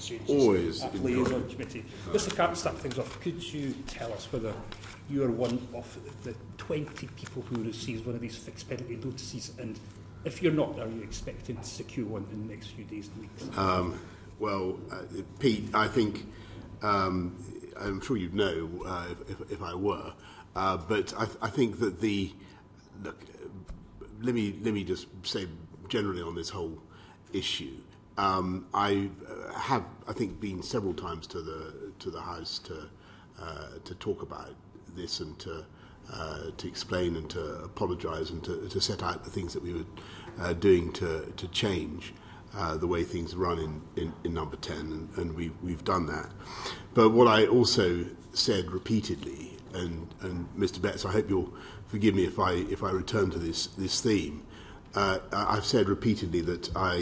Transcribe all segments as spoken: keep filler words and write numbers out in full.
exchanges. Always at liaison committee. Mister Carp, to start things off, could you tell us whether you are one of the twenty people who receives one of these fixed penalty notices, and if you're not, are you expected to secure one in the next few days and weeks? Um, well, uh, Pete, I think, um, I'm sure you'd know uh, if, if I were, uh, but I, th I think that the, look, let me, let me just say generally on this whole issue, um, I have, I think, been several times to the, to the House to, uh, to talk about this and to, Uh, to explain and to apologise and to, to set out the things that we were uh, doing to, to change uh, the way things run in, in, in Number ten, and, and we, we've done that. But what I also said repeatedly, and, and Mister Betts, I hope you'll forgive me if I, if I return to this, this theme, uh, I've said repeatedly that I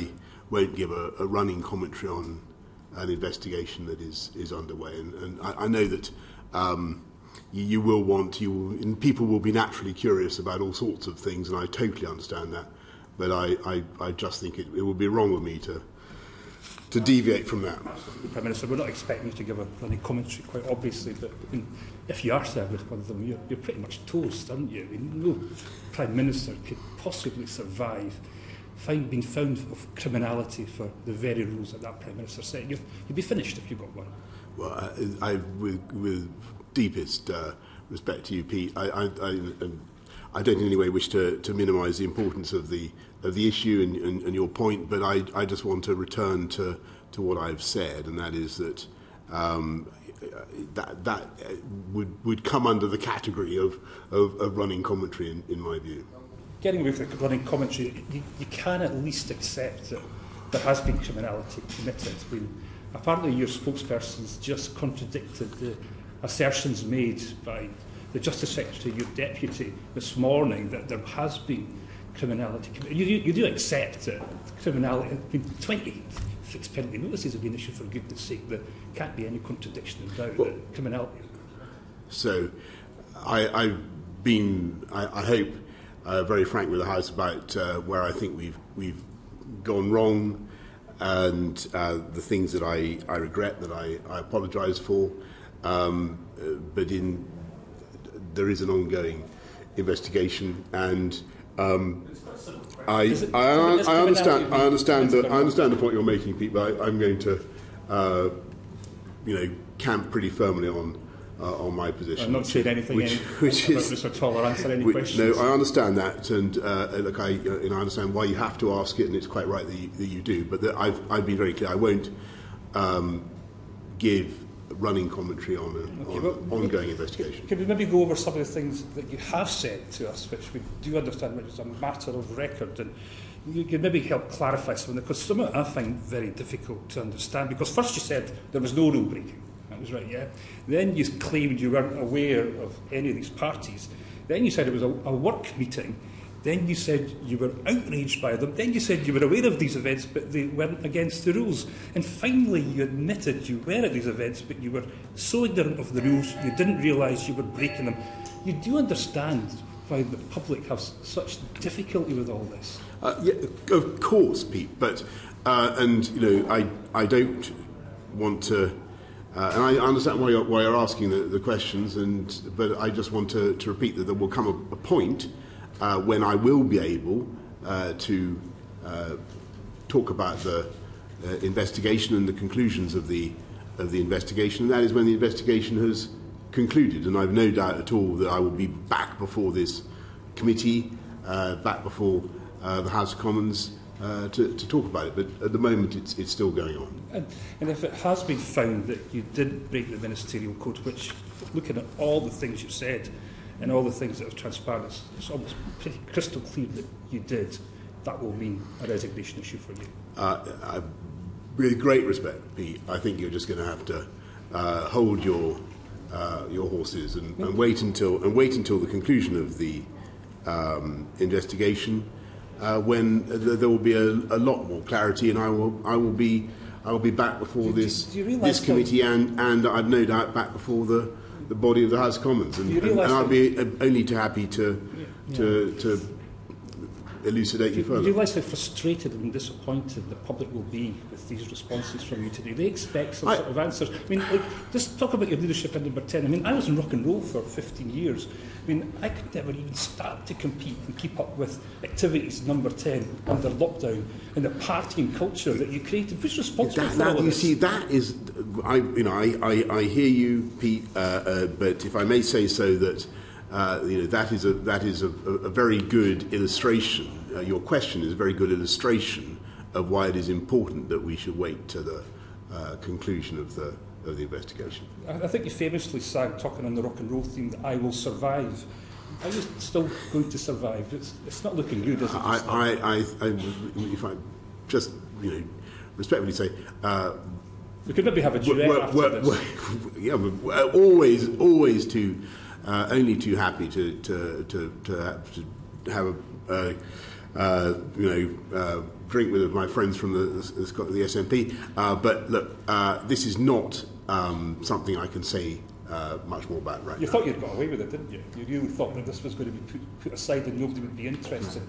won't give a, a running commentary on an investigation that is, is underway. And, and I, I know that... Um, You will want, you will, and people will be naturally curious about all sorts of things, and I totally understand that. But I, I, I just think it, it would be wrong of me to to deviate from that. Prime Minister, we're not expecting you to give a running commentary, quite obviously, but I mean, if you are served with one of them, you're, you're pretty much toast, aren't you? I mean, no Prime Minister could possibly survive find, being found of criminality for the very rules that that Prime Minister said. You'd, you'd be finished if you got one. Well, I, I with... with deepest uh, respect to you, Pete. I, I, I, I don't in any way wish to, to minimise the importance of the of the issue and, and, and your point, but I, I just want to return to, to what I've said, and that is that um, that that would would come under the category of of, of running commentary, in, in my view. Getting away from the running commentary, you, you can at least accept that there has been criminality committed. I mean, apparently, your spokesperson's just contradicted the assertions made by the Justice Secretary, your deputy, this morning that there has been criminality. You, you, you do accept that criminality. I mean, twenty fixed penalty notices have been issued, for goodness sake. There can't be any contradiction in doubt well, that criminality. So, I, I've been, I, I hope, uh, very frank with the House about uh, where I think we've we've gone wrong, and uh, the things that I, I regret, that I, I apologise for. Um, but in there is an ongoing investigation, and um, I, it, I, I, I understand. I understand the I understand the point you're making, Pete. But I, I'm going to, uh, you know, camp pretty firmly on uh, on my position. I'm not saying anything which, any, which is, about this at all, or answer any which, questions. No, I understand that, and uh, look, I and I understand why you have to ask it, and it's quite right that you, that you do. But that I've I've been very clear. I won't um, give. running commentary on an okay, on well, ongoing investigation. Can we maybe go over some of the things that you have said to us, which we do understand, which is a matter of record, and you can maybe help clarify some of them, because some of it I find very difficult to understand, because first you said there was no rule-breaking. That was right, yeah? Then you claimed you weren't aware of any of these parties. Then you said it was a, a work meeting. Then you said you were outraged by them. Then you said you were aware of these events, but they weren't against the rules. And finally, you admitted you were at these events, but you were so ignorant of the rules, you didn't realise you were breaking them. You do understand why the public have such difficulty with all this. Uh, yeah, of course, Pete. But uh, and you know, I I don't want to. Uh, and I understand why you're, why you're asking the, the questions. And but I just want to, to repeat that there will come a, a point. Uh, when I will be able uh, to uh, talk about the uh, investigation and the conclusions of the of the investigation, and that is when the investigation has concluded. And I've no doubt at all that I will be back before this committee, uh, back before uh, the House of Commons uh, to, to talk about it. But at the moment, it's it's still going on. And, and if it has been found that you did break the ministerial code, which, looking at all the things you've said, and all the things that have transpired, it's, it's almost pretty crystal clear that you did. That will mean a resignation issue for you. Uh, I, with great respect, Pete, I think you're just going to have to uh, hold your uh, your horses and, yeah. and wait until and wait until the conclusion of the um, investigation, uh, when th there will be a, a lot more clarity, and I will I will be I will be back before do, this do, do you this committee, and and I've no doubt back before the. the body of the House of Commons, and, and, and I'd be only too happy to, yeah. to, to elucidate you further. Do you realise how frustrated and disappointed the public will be with these responses from you today? They expect some I, sort of answers. I mean, like, just talk about your leadership at number ten. I mean, I was in rock and roll for fifteen years. I mean, I could never even start to compete and keep up with activities number ten under lockdown and the partying culture that you created. Who's responsible that, for that, all of You this? See, that is, I, you know, I, I, I hear you, Pete, uh, uh, but if I may say so, that Uh, you know, that is a that is a, a very good illustration. Uh, your question is a very good illustration of why it is important that we should wait to the uh, conclusion of the of the investigation. I think you famously sang, talking on the rock and roll theme, that "I will survive." Are you still going to survive? It's it's not looking good, is it? I, I, I, I if I just you know respectfully say. Uh, we could maybe have a duet we're, after we're, this. We're, yeah, we're always always to. Uh, only too happy to to to, to, have, to have a uh, uh, you know uh, drink with my friends from the the, the S N P. Uh, but look, uh, this is not um, something I can say uh, much more about right now. You thought you'd got away with it, didn't you? You really thought that this was going to be put, put aside and nobody would be interested.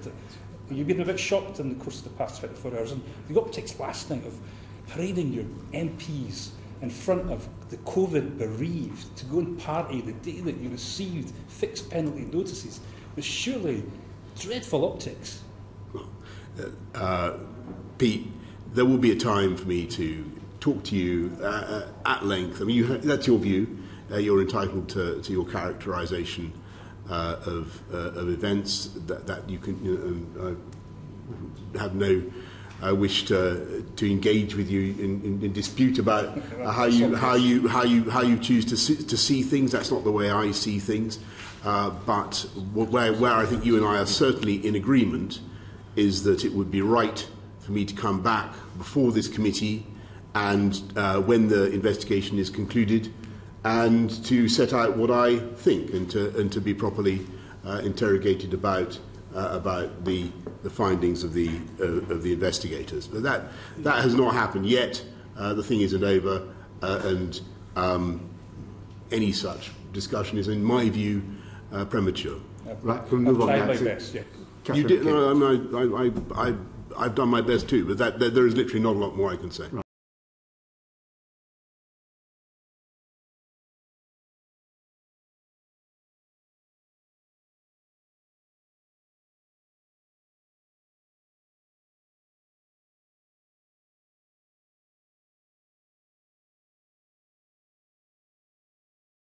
You've been a bit shocked in the course of the past twenty-four hours, and the optics last night of parading your M Ps in front of the COVID bereaved to go and party the day that you received fixed penalty notices was surely dreadful optics. Well, uh, uh, Pete, there will be a time for me to talk to you uh, at length. I mean, you ha that's your view. Uh, you're entitled to, to your characterisation uh, of, uh, of events that, that you can you know, uh, have no... I wish to to engage with you in, in, in dispute about how you how you how you how you choose to see, to see things. That's not the way I see things. Uh, but where where I think you and I are certainly in agreement is that it would be right for me to come back before this committee, and uh, when the investigation is concluded, and to set out what I think and to and to be properly uh, interrogated about. Uh, about the, the findings of the uh, of the investigators, but that that has not happened yet. Uh, the thing isn't over, uh, and um, any such discussion is, in my view, uh, premature. Uh, right, we'll move on. I've tried my best, yeah. You did. No, I mean, I, I, I, I've done my best too, but that there, there is literally not a lot more I can say. Right.